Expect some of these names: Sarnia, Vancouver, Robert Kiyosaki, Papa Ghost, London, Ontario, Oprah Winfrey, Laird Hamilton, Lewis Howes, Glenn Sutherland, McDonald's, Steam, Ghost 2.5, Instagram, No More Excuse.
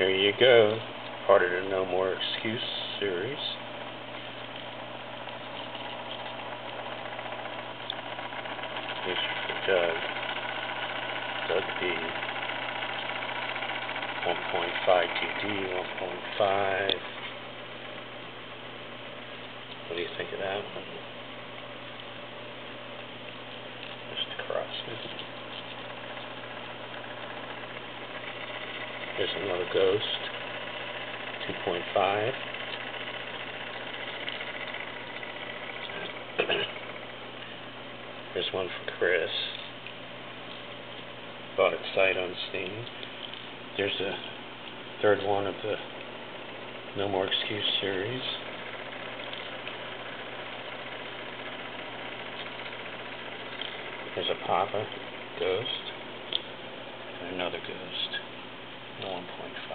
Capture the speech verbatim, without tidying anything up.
There you go. Part of the No More Excuse series. Here's for Doug. Doug B. one point five T D, one point five. What do you think of that one? Just across it. There's another Ghost two point five. There's one for Chris. Bought its site on Steam. There's a third one of the No More Excuse series. There's a Papa Ghost and another Ghost. one point five.